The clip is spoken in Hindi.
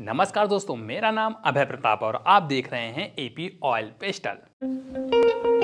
नमस्कार दोस्तों, मेरा नाम अभय प्रताप और आप देख रहे हैं ए पी ऑयल पेस्टल।